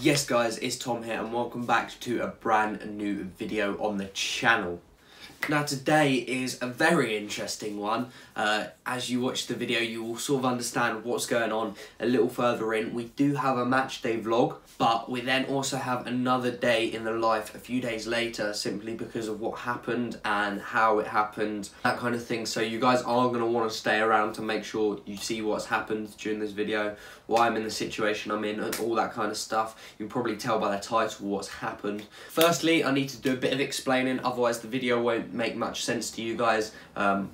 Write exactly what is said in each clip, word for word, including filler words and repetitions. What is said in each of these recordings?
Yes guys, it's Tom here and welcome back to a brand new video on the channel. Now today is a very interesting one. Uh, as you watch the video you will sort of understand what's going on a little further in. We do have a match day vlog, but we then also have another day in the life a few days later simply because of what happened and how it happened, that kind of thing. So you guys are going to want to stay around to make sure you see what's happened during this video, why I'm in the situation I'm in and all that kind of stuff. You can probably tell by the title what's happened. Firstly, I need to do a bit of explaining, otherwise the video won't make much sense to you guys. Um,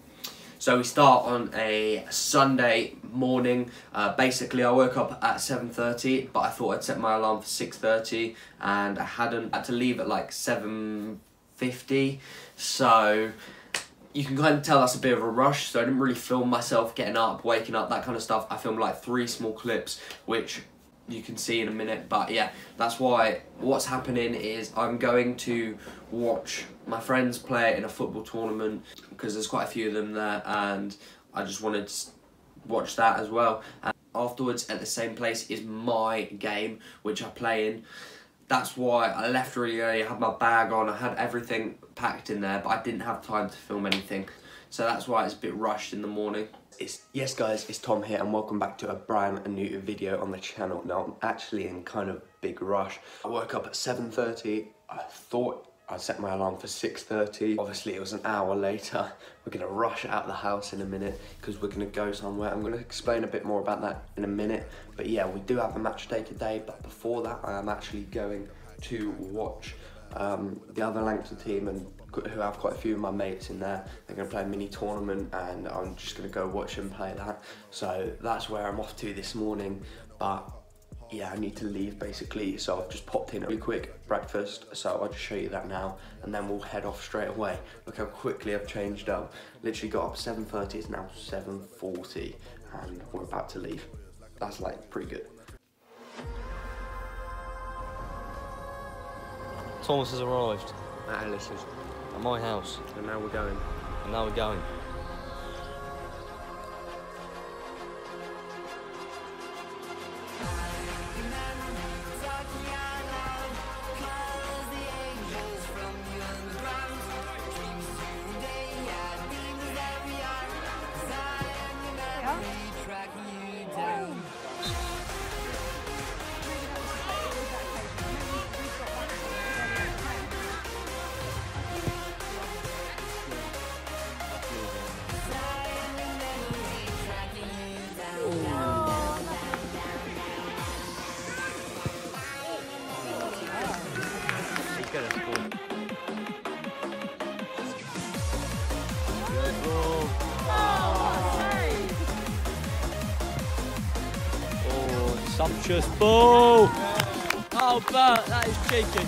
so we start on a Sunday morning. Uh, basically I woke up at seven thirty, but I thought I'd set my alarm for six thirty and I hadn't. I had to leave at like seven fifty, so you can kind of tell that's a bit of a rush. So I didn't really film myself getting up, waking up, that kind of stuff. I filmed like three small clips which you can see in a minute, but yeah, that's why. What's happening is I'm going to watch my friends play in a football tournament because there's quite a few of them there and I just wanted to watch that as well. And afterwards at the same place is my game which I play in. That's why I left really early. I had my bag on, I had everything packed in there, but I didn't have time to film anything, so that's why it's a bit rushed in the morning. It's, yes guys, it's Tom here and welcome back to a brand new video on the channel. Now I'm actually in kind of big rush. I woke up at seven thirty, I thought I'd set my alarm for six thirty. Obviously it was an hour later. We're gonna rush out of the house in a minute because we're gonna go somewhere. I'm gonna explain a bit more about that in a minute. But yeah, we do have a match day today, but before that I am actually going to watch um, the other Langton team and who have quite a few of my mates in there. They're going to play a mini tournament and I'm just going to go watch them play that. So that's where I'm off to this morning, but yeah, I need to leave basically, so I've just popped in a really quick breakfast, so I'll just show you that now and then we'll head off straight away. Look how quickly I've changed up. Literally got up seven thirty, it's now seven forty and we're about to leave. That's like pretty good. Thomas has arrived at Alice's. At my house. And now we're going. And now we're going. Sumptuous ball! Oh, Bert, that is cheeky.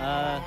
Uh.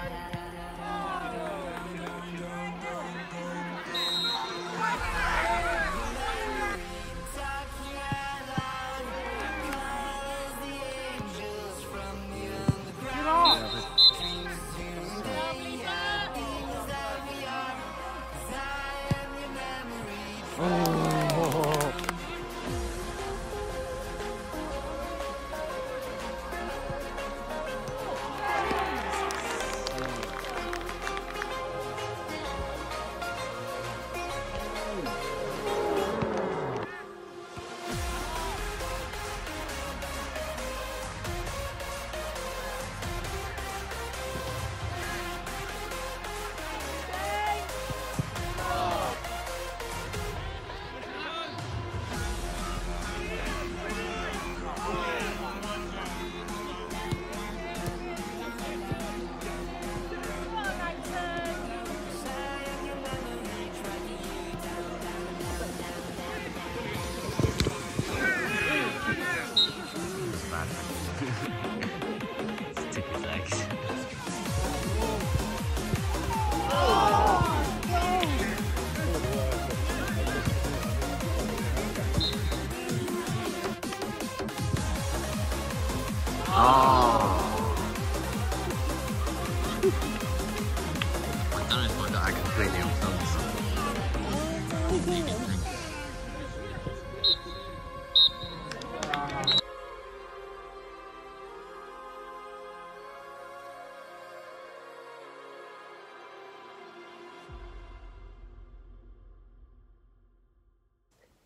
Sorry for that, I complain you.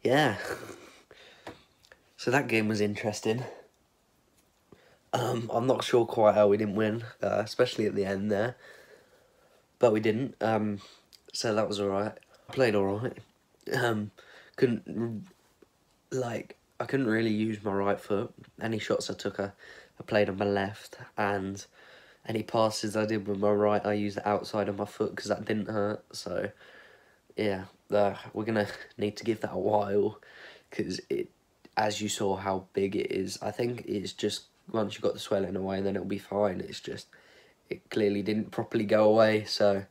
Yeah. So that game was interesting. Um, I'm not sure quite how we didn't win, uh, especially at the end there. But we didn't, um, so that was alright. I played alright. Um, couldn't, like, I couldn't really use my right foot. Any shots I took, I, I played on my left, and any passes I did with my right, I used the outside of my foot because that didn't hurt. So, yeah, uh, we're going to need to give that a while because, it, as you saw how big it is, I think it's just, once you've got the swelling away, then it'll be fine. It's just... it clearly didn't properly go away, so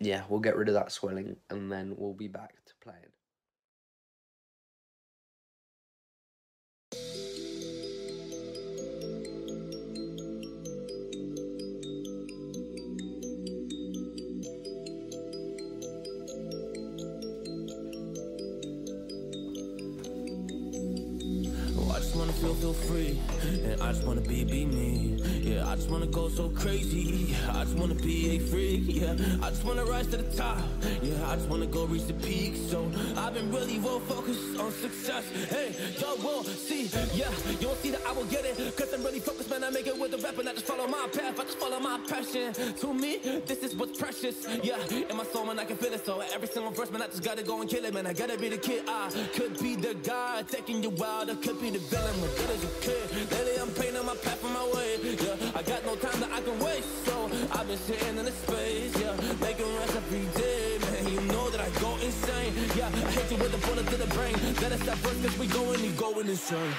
yeah, we'll get rid of that swelling and then we'll be back to playing. Feel, feel free, and I just wanna be, be me. Yeah, I just wanna go so crazy. I just wanna be a freak. Yeah, I just wanna rise to the top. Yeah, I just wanna go reach the peak. So I've been really well focused on success. Hey, y'all will see. Yeah, you won't see that I will get it, cause I'm really focused, man. I make it with the rap, and I just follow my path. I just follow my passion. To me, this is what's precious. Yeah, in my soul, man, I can feel it. So every single verse, man, I just gotta go and kill it, man. I gotta be the kid. I could be the guy taking you wild. I could be the villain. Good as you could. Lately I'm painting my path on my way. Yeah, I got no time that I can waste. So I've been sitting in the space. Yeah, making rest every day, man. You know that I go insane. Yeah, I hit you with a bullet to the brain. Let us stop first, cause we going, you going insane.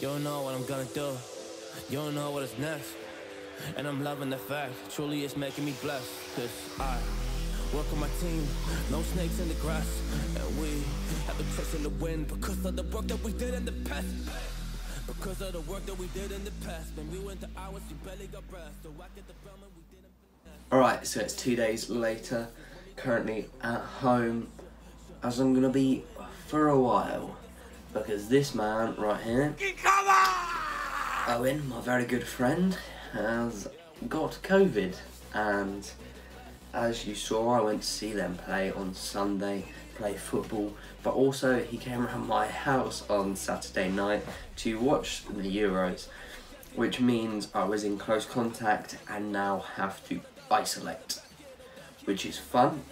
You don't know what I'm gonna do, you don't know what is next, and I'm loving the fact, truly it's making me blessed, cause I work on my team, no snakes in the grass, and we have a chance in the wind, because of the work that we did in the past, because of the work that we did in the past, man, we went to hours, we barely got breath, so I get the film and we didn't. Alright, so it's two days later, currently at home, as I'm gonna be for a while. Because this man right here, Owen, my very good friend, has got COVID. And as you saw, I went to see them play on Sunday, play football. But also he came around my house on Saturday night to watch the Euros, which means I was in close contact and now have to isolate, which is fun,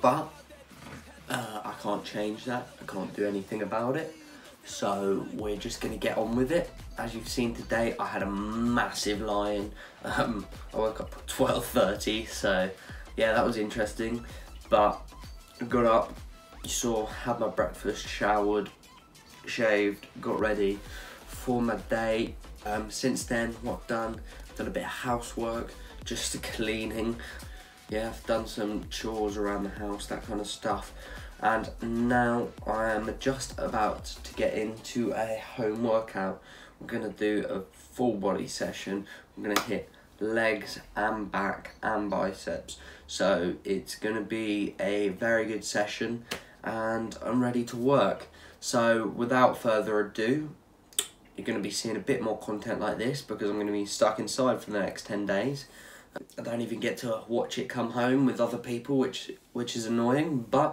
but Uh, I can't change that, I can't do anything about it, so we're just going to get on with it. As you've seen today, I had a massive lie-in. um, I woke up at twelve thirty, so yeah, that was interesting, but I got up, you saw, had my breakfast, showered, shaved, got ready for my day. Um, since then, what I've done, done a bit of housework, just the cleaning. Yeah, I've done some chores around the house, that kind of stuff. And now I am just about to get into a home workout. I'm going to do a full body session. I'm going to hit legs and back and biceps. So it's going to be a very good session and I'm ready to work. So without further ado, you're going to be seeing a bit more content like this because I'm going to be stuck inside for the next ten days. I don't even get to watch it come home with other people, which which is annoying, but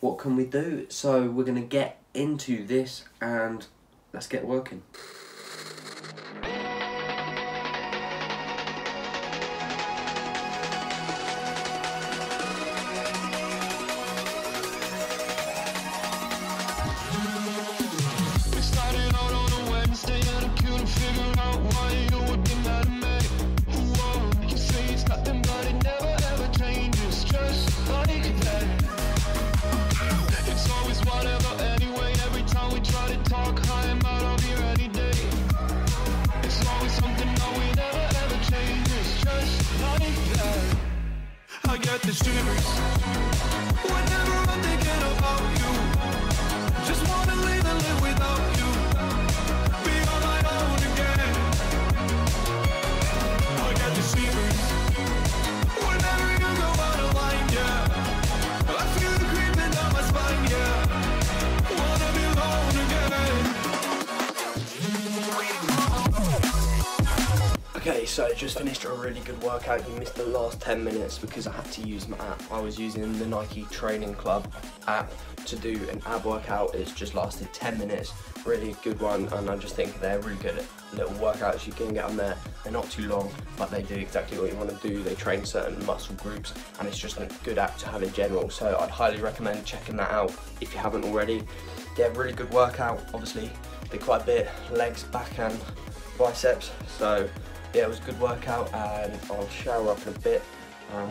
what can we do? So we're gonna get into this and let's get working. We started out on a Wednesday and I couldn't figure out why you would be streets. Whenever I'm thinking about you, just wanna leave and live without you, be on my own again. I got the secrets. Whenever you go out of line, yeah, I feel the creeping down my spine, yeah, wanna be alone again. Okay, so just finished a really good workout. You missed the last ten minutes because I had to use my app. I was using the Nike Training Club app to do an ab workout. It's just lasted ten minutes. Really good one, and I just think they're really good little workouts you can get on there. They're not too long, but they do exactly what you want to do. They train certain muscle groups, and it's just a good app to have in general. So I'd highly recommend checking that out if you haven't already. Yeah, really good workout. Obviously, did quite a bit, legs, back and biceps. So yeah, it was a good workout, and I'll shower up in a bit. Um,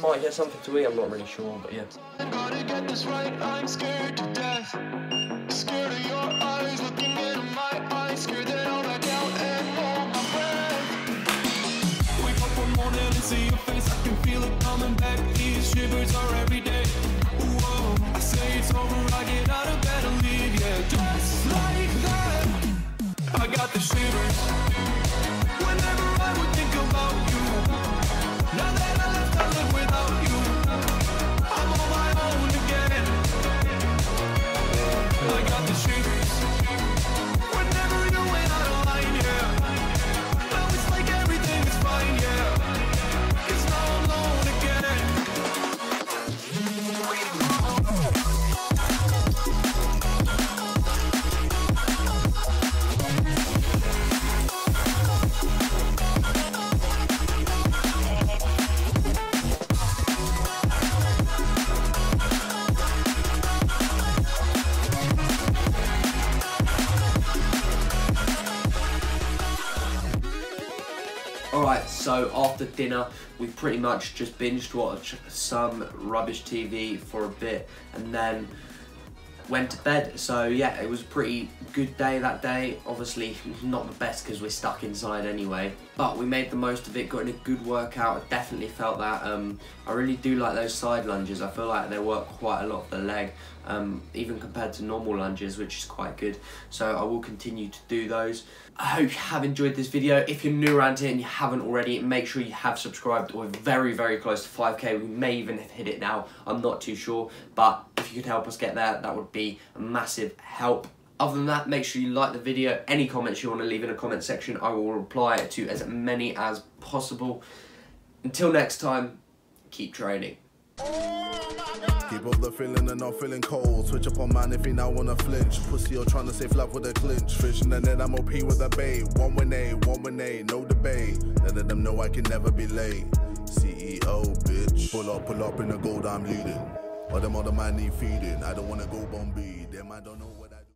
might get something to eat, I'm not really sure, but yeah. I gotta get this right, I'm scared to death. Scared of your eyes, looking into my eyes. Scared that I'll back out and hold my breath. Wake up one morning and see your face, I can feel it coming back. These shivers are every day. Whoa, I say it's over, I get out of bed and leave, yeah. Just like that, I got the shivers. Whenever I would think about you, now that I left, I live without you, I'm on my own again. I got the shivers. Whenever you went out of line, yeah, now it's like everything is fine, yeah, it's now alone again. Alright, so after dinner, we pretty much just binged watched some rubbish T V for a bit and then went to bed. So yeah, it was a pretty good day that day. Obviously not the best because we're stuck inside anyway, but we made the most of it, got in a good workout. I definitely felt that. um, I really do like those side lunges. I feel like they work quite a lot for the leg, um, even compared to normal lunges, which is quite good. So I will continue to do those. I hope you have enjoyed this video. If you're new around here and you haven't already, make sure you have subscribed. We're very, very close to five K. We may even have hit it now, I'm not too sure, but if you could help us get there, that would be a massive help. Other than that, make sure you like the video. Any comments you want to leave in the comment section, I will reply to as many as possible. Until next time, keep training. Keep up the feeling and not feeling cold. Switch up on mine if you now wanna flinch. Pussy or trying to save love with a clinch. Fishing and then I'm O P with a bait. One win A, one win A, no debate. None of them know I can never be late. C E O, bitch. Pull up, pull up in the gold I'm leading. All them other man need feeding. I don't wanna go Bombay. Them I don't know.